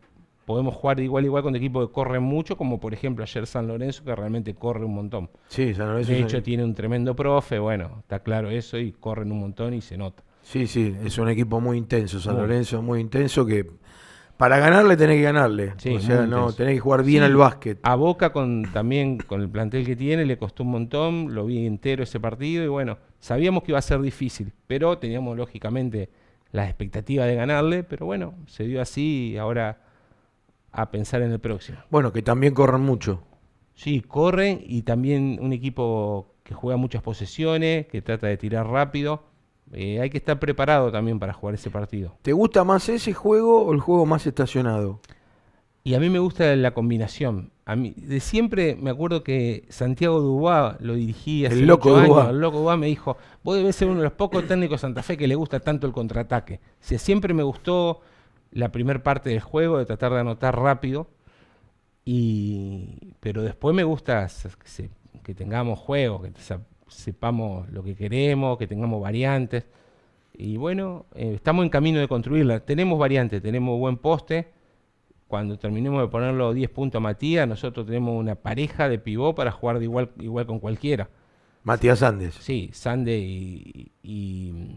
podemos jugar de igual a igual con equipos que corren mucho, como por ejemplo ayer San Lorenzo, que realmente corre un montón. Sí, San Lorenzo. De hecho tiene un tremendo profe, bueno, está claro eso, y corren un montón y se nota. Sí, sí, es un equipo muy intenso, San Lorenzo, muy intenso, que... Para ganarle tenés que ganarle, sí, o sea, no, tenés que jugar bien al básquet. A Boca también con el plantel que tiene le costó un montón, lo vi entero ese partido y bueno, sabíamos que iba a ser difícil, pero teníamos lógicamente la expectativa de ganarle, pero bueno, se dio así y ahora a pensar en el próximo. Bueno, que también corren mucho. Sí, corren y también un equipo que juega muchas posesiones, que trata de tirar rápido. Hay que estar preparado también para jugar ese partido. ¿Te gusta más ese juego o el juego más estacionado? Y a mí me gusta la combinación. A mí, de siempre me acuerdo que Santiago Dubá lo dirigía hace 8 años. El loco Dubá me dijo, vos debés ser uno de los pocos técnicos de Santa Fe que le gusta tanto el contraataque. O sea, siempre me gustó la primera parte del juego, de tratar de anotar rápido. Pero después me gusta que tengamos juego, que sepamos lo que queremos, que tengamos variantes. Y bueno, estamos en camino de construirla. Tenemos variantes, tenemos buen poste. Cuando terminemos de ponerlo 10 puntos a Matías, nosotros tenemos una pareja de pivot para jugar de igual con cualquiera. Matías Sandes. Sí, Sandes y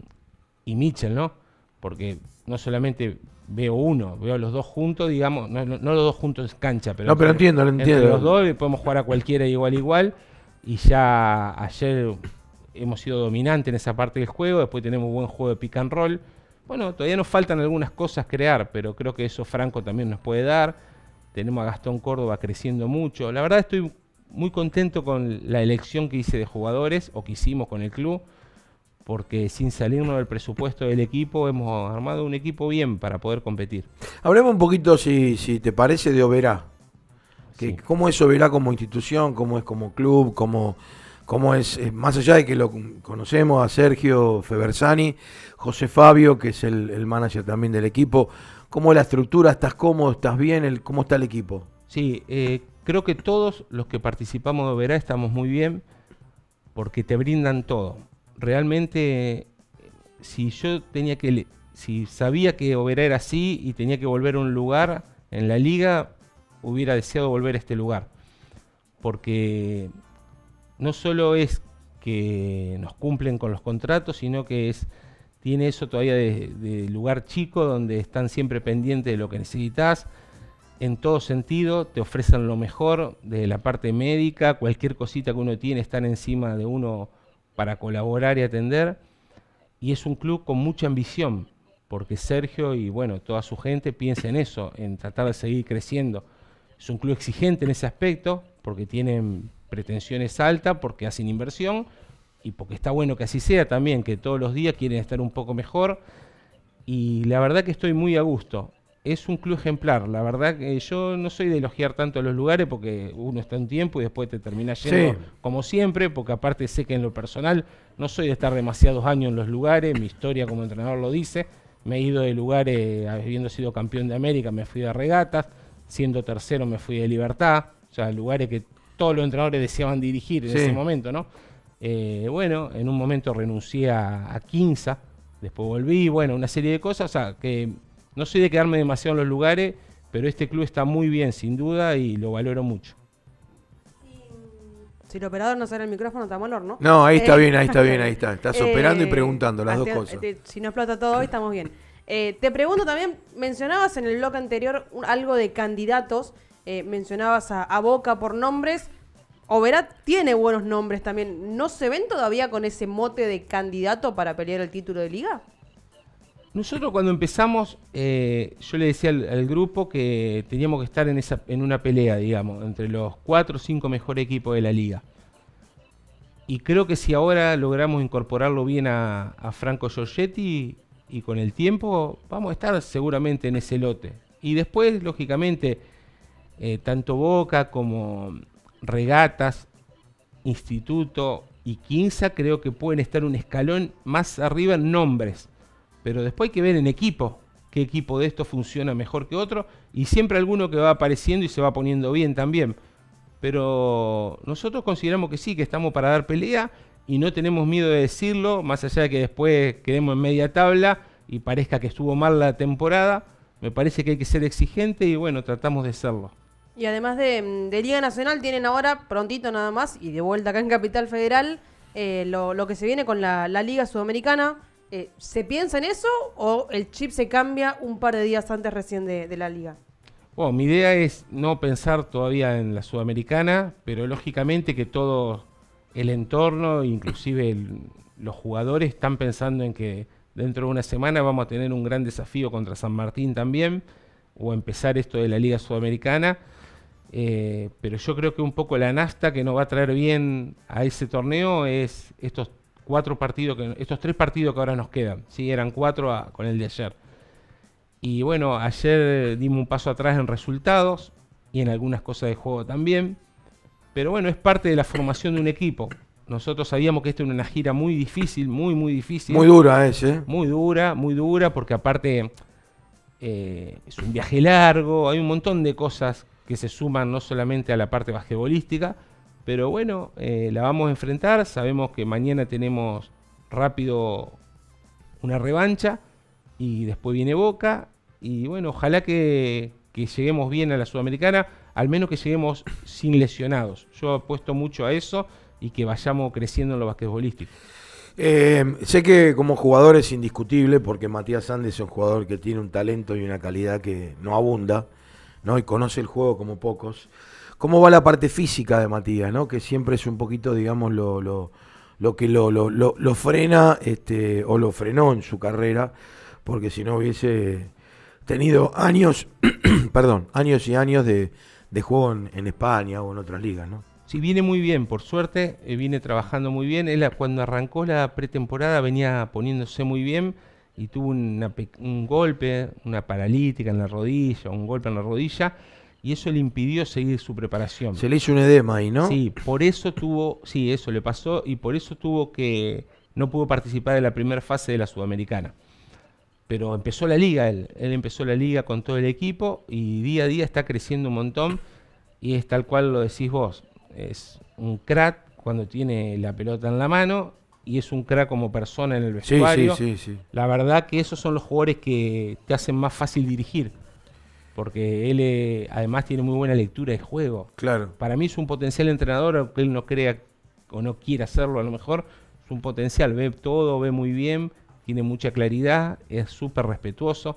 Mitchell, ¿no? Porque no solamente veo uno, veo a los dos juntos, digamos, no los dos juntos en cancha, pero... No, pero entiendo. Los dos podemos jugar a cualquiera igual. Y ya ayer hemos sido dominantes en esa parte del juego, después tenemos un buen juego de pick and roll. Bueno, todavía nos faltan algunas cosas crear, pero creo que eso Franco también nos puede dar. Tenemos a Gastón Córdoba creciendo mucho. La verdad estoy muy contento con la elección que hice de jugadores, o que hicimos con el club, porque sin salirnos del presupuesto del equipo hemos armado un equipo bien para poder competir. Hablemos un poquito, si te parece, de Oberá. Sí. ¿Cómo es Oberá como institución? ¿Cómo es como club? ¿Cómo es, más allá de que lo conocemos a Sergio Feversani, José Fabio, que es el manager también del equipo? ¿Cómo es la estructura? ¿Estás cómodo? ¿Estás bien? ¿Cómo está el equipo? Sí, creo que todos los que participamos de Oberá estamos muy bien porque te brindan todo. Realmente, si sabía que Oberá era así y tenía que volver a un lugar en la liga, hubiera deseado volver a este lugar, porque no solo es que nos cumplen con los contratos, sino que tiene eso todavía de lugar chico, donde están siempre pendientes de lo que necesitas, en todo sentido, te ofrecen lo mejor, desde la parte médica, cualquier cosita que uno tiene están encima de uno para colaborar y atender, y es un club con mucha ambición, porque Sergio y bueno, toda su gente piensa en eso, en tratar de seguir creciendo. Es un club exigente en ese aspecto, porque tienen pretensiones altas, porque hacen inversión y porque está bueno que así sea también, que todos los días quieren estar un poco mejor. Y la verdad que estoy muy a gusto. Es un club ejemplar. La verdad que yo no soy de elogiar tanto a los lugares porque uno está un tiempo y después te termina yendo como siempre, porque aparte sé que en lo personal no soy de estar demasiados años en los lugares. Mi historia como entrenador lo dice. Me he ido de lugares, habiendo sido campeón de América, me fui de Regatas. Siendo tercero me fui de Libertad. O sea, lugares que todos los entrenadores deseaban dirigir en ese momento, ¿no? Bueno, en un momento renuncié a Quimsa. Después volví, bueno, una serie de cosas. O sea, que... no soy de quedarme demasiado en los lugares, pero este club está muy bien, sin duda, y lo valoro mucho. Si el operador no sale el micrófono, está valor, ¿no? No, ahí está bien, ahí está bien, ahí está. Estás operando y preguntando las dos cosas. Si no explota todo hoy, estamos bien. Te pregunto también, mencionabas en el blog anterior algo de candidatos, mencionabas a Boca por nombres. Oberá tiene buenos nombres también. ¿No se ven todavía con ese mote de candidato para pelear el título de Liga? Nosotros cuando empezamos, yo le decía al grupo que teníamos que estar en una pelea, digamos, entre los 4 o 5 mejores equipos de la liga. Y creo que si ahora logramos incorporarlo bien a Franco Giorgetti y con el tiempo, vamos a estar seguramente en ese lote. Y después, lógicamente, tanto Boca como Regatas, Instituto y Quimsa creo que pueden estar un escalón más arriba en nombres. Pero después hay que ver en equipo, qué equipo de estos funciona mejor que otro, y siempre alguno que va apareciendo y se va poniendo bien también. Pero nosotros consideramos que sí, que estamos para dar pelea, y no tenemos miedo de decirlo, más allá de que después quedemos en media tabla y parezca que estuvo mal la temporada. Me parece que hay que ser exigente y bueno, tratamos de serlo. Y además de Liga Nacional tienen ahora, prontito nada más, y de vuelta acá en Capital Federal, lo que se viene con la Liga Sudamericana. ¿Se piensa en eso o el chip se cambia un par de días antes recién de la liga? Bueno, mi idea es no pensar todavía en la Sudamericana, pero lógicamente que todo el entorno, inclusive los jugadores, están pensando en que dentro de una semana vamos a tener un gran desafío contra San Martín también, o empezar esto de la Liga Sudamericana. Pero yo creo que un poco la nafta que nos va a traer bien a ese torneo es estos 3 partidos que ahora nos quedan, ¿sí? Eran 4 con el de ayer. Y bueno, ayer dimos un paso atrás en resultados y en algunas cosas de juego también. Pero bueno, es parte de la formación de un equipo. Nosotros sabíamos que esta era una gira muy difícil, muy, muy difícil. Muy dura ese. Muy dura, porque aparte es un viaje largo, hay un montón de cosas que se suman no solamente a la parte basquetbolística. Pero bueno, la vamos a enfrentar. Sabemos que mañana tenemos rápido una revancha y después viene Boca. Y bueno, ojalá que lleguemos bien a la Sudamericana, al menos que lleguemos sin lesionados. Yo apuesto mucho a eso y que vayamos creciendo en lo basquetbolístico. Sé que como jugador es indiscutible, porque Matías Sandes es un jugador que tiene un talento y una calidad que no abunda, ¿no? Y conoce el juego como pocos. ¿Cómo va la parte física de Matías, ¿no? Que siempre es un poquito, digamos, lo que lo frena, o lo frenó en su carrera, porque si no hubiese tenido años, perdón, años y años de juego en España o en otras ligas, ¿no? Sí, viene muy bien, por suerte, viene trabajando muy bien. Él cuando arrancó la pretemporada venía poniéndose muy bien y tuvo un golpe, una paralítica en la rodilla, un golpe en la rodilla. Y eso le impidió seguir su preparación. Se le hizo un edema ahí, ¿no? Sí, por eso eso le pasó, y por eso no pudo participar de la primera fase de la Sudamericana. Pero empezó la liga él empezó la liga con todo el equipo y día a día está creciendo un montón, y es tal cual lo decís vos, es un crack cuando tiene la pelota en la mano y es un crack como persona en el vestuario. Sí. La verdad que esos son los jugadores que te hacen más fácil dirigir. Porque él además tiene muy buena lectura de juego. Claro. Para mí es un potencial entrenador, aunque él no crea o no quiera hacerlo a lo mejor. Es un potencial, ve todo, ve muy bien, tiene mucha claridad, es súper respetuoso.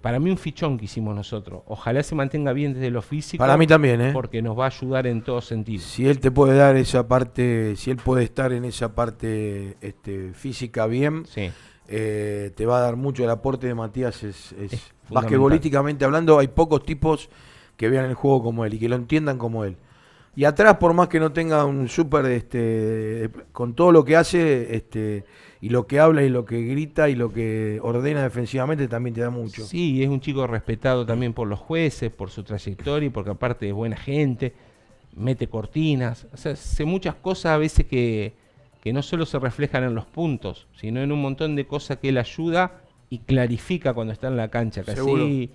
Para mí un fichón que hicimos nosotros. Ojalá se mantenga bien desde lo físico. Para mí también, ¿eh? Porque nos va a ayudar en todo sentido. Si él te puede dar esa parte, si él puede estar en esa parte física bien... Sí. Te va a dar mucho el aporte de Matías. Es basquetbolísticamente hablando, hay pocos tipos que vean el juego como él y que lo entiendan como él. Y atrás, por más que no tenga un súper, con todo lo que hace, y lo que habla y lo que grita y lo que ordena defensivamente, también te da mucho. Sí, es un chico respetado también por los jueces, por su trayectoria, y porque aparte es buena gente, mete cortinas, o sea, hace muchas cosas a veces que no solo se reflejan en los puntos, sino en un montón de cosas que él ayuda y clarifica cuando está en la cancha. Casi,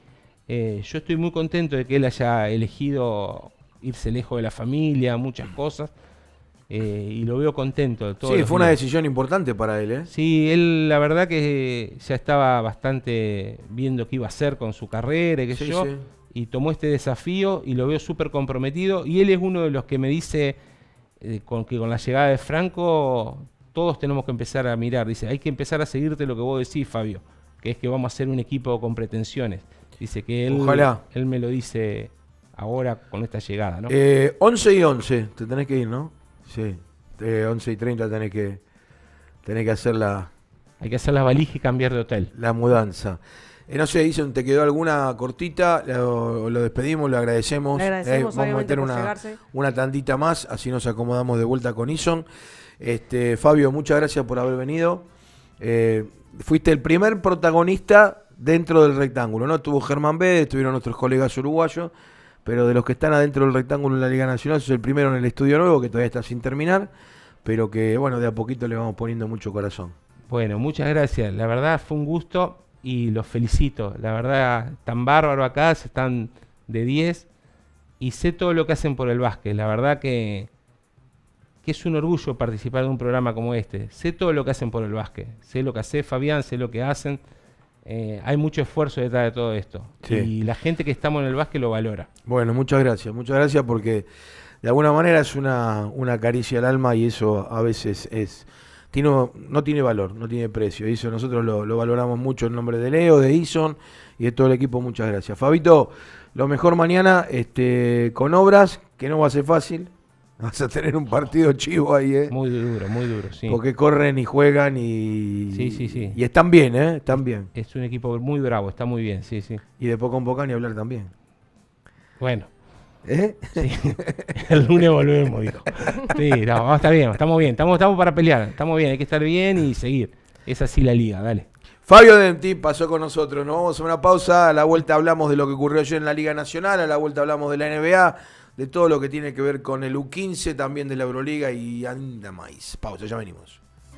yo estoy muy contento de que él haya elegido irse lejos de la familia, muchas cosas, y lo veo contento. De todos, sí, fue una decisión importante para él. Sí, él la verdad que ya estaba bastante viendo qué iba a hacer con su carrera, qué sé yo, y tomó este desafío y lo veo súper comprometido, y él es uno de los que me dice que con la llegada de Franco todos tenemos que empezar a mirar, dice, hay que empezar a seguirte lo que vos decís, Fabio, que es que vamos a ser un equipo con pretensiones, dice que él, ojalá. Él me lo dice ahora con esta llegada, ¿no? 11 y 11, te tenés que ir, ¿no? Sí, 11 y 30 tenés que hacer la... Hay que hacer la valija y cambiar de hotel. La mudanza. No sé, Ison, ¿te quedó alguna cortita? Lo despedimos, lo agradecemos. Le agradecemos, vamos a meter una tandita más, así nos acomodamos de vuelta con Ison. Fabio, muchas gracias por haber venido. Fuiste el primer protagonista dentro del rectángulo, ¿no? Estuvo Germán B, estuvieron nuestros colegas uruguayos, pero de los que están adentro del rectángulo en la Liga Nacional, sos el primero en el estudio nuevo, que todavía está sin terminar, pero que, bueno, de a poquito le vamos poniendo mucho corazón. Bueno, muchas gracias. La verdad fue un gusto y los felicito. La verdad, están bárbaros acá, están de 10 y sé todo lo que hacen por el básquet. La verdad que es un orgullo participar de un programa como este. Sé todo lo que hacen por el básquet. Sé lo que hace Fabián, sé lo que hacen. Hay mucho esfuerzo detrás de todo esto, sí. Y la gente que estamos en el básquet lo valora. Bueno, muchas gracias porque de alguna manera es una caricia al alma y eso a veces no tiene valor, no tiene precio. Y eso nosotros lo valoramos mucho en nombre de Leo, de Ison y de todo el equipo. Muchas gracias. Fabito, lo mejor mañana con Obras, que no va a ser fácil. Vas a tener un partido chivo ahí, muy duro, sí. Porque corren y juegan y... Sí. Y están bien, están bien. Es un equipo muy bravo, está muy bien, sí. Y de poco en poco ni hablar también. Bueno. Sí. El lunes volvemos, dijo. Sí, no, está bien, estamos para pelear, estamos bien, hay que estar bien y seguir. Es así la liga, dale. Fabio Demti pasó con nosotros, nos vamos a una pausa, a la vuelta hablamos de lo que ocurrió ayer en la Liga Nacional, a la vuelta hablamos de la NBA... de todo lo que tiene que ver con el U15, también de la Euroliga y anda más. Pausa, ya venimos.